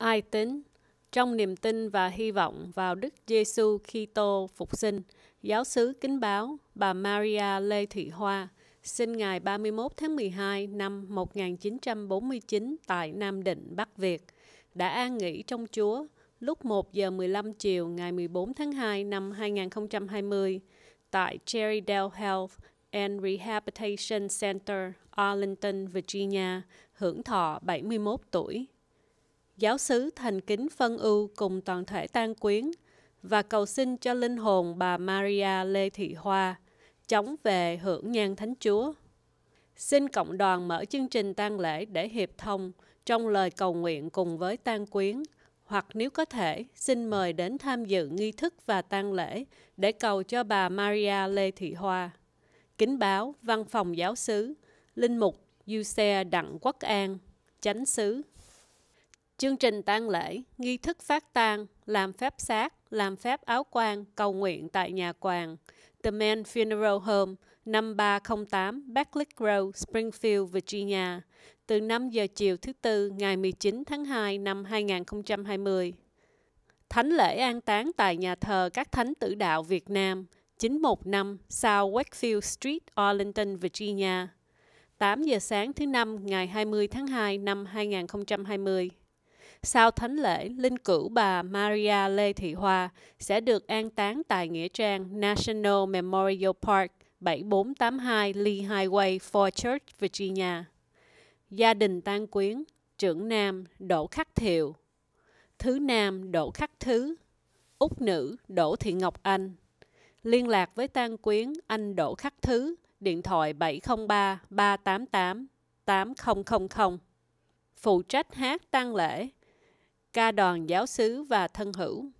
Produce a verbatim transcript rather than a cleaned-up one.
ai tín trong niềm tin và hy vọng vào Đức Giêsu Kitô phục sinh. Giáo xứ kính báo bà Maria Lê Thị Hoa, sinh ngày ba mươi mốt tháng mười hai năm một nghìn chín trăm bốn mươi chín tại Nam Định, Bắc Việt, đã an nghỉ trong Chúa lúc một giờ mười lăm chiều ngày mười bốn tháng hai năm hai nghìn không trăm hai mươi tại Cherrydale Health and Rehabilitation Center, Arlington, Virginia, hưởng thọ bảy mươi mốt tuổi. Giáo xứ thành kính phân ưu cùng toàn thể tang quyến và cầu xin cho linh hồn bà Maria Lê Thị Hoa chóng về hưởng nhan Thánh Chúa. Xin cộng đoàn mở chương trình tang lễ để hiệp thông trong lời cầu nguyện cùng với tang quyến, hoặc nếu có thể, xin mời đến tham dự nghi thức và tang lễ để cầu cho bà Maria Lê Thị Hoa. Kính báo Văn phòng Giáo xứ, Linh mục Giuse Đặng Quốc An, Chánh xứ. Chương trình tang lễ, nghi thức phát tang, làm phép xác, làm phép áo quan, cầu nguyện tại nhà quàng The Man's Funeral Home, năm ba không tám Beckley Road, Springfield, Virginia, từ năm giờ chiều thứ Tư ngày mười chín tháng hai năm hai nghìn không trăm hai mươi. Thánh lễ an táng tại nhà thờ các Thánh Tử Đạo Việt Nam, chín một năm South Wakefield Street, Arlington, Virginia, tám giờ sáng thứ Năm ngày hai mươi tháng hai năm hai nghìn không trăm hai mươi. Sau thánh lễ, linh cữu bà Maria Lê Thị Hoa sẽ được an táng tại nghĩa trang National Memorial Park, bảy bốn tám hai Lee Highway, Fort Church, Virginia. Gia đình tang quyến: trưởng nam Đỗ Khắc Thiều, thứ nam Đỗ Khắc Thứ, út nữ Đỗ Thị Ngọc Anh. Liên lạc với tang quyến anh Đỗ Khắc Thứ, điện thoại bảy không ba ba tám tám tám không không không. Phụ trách hát tang lễ, ca đoàn giáo xứ và thân hữu.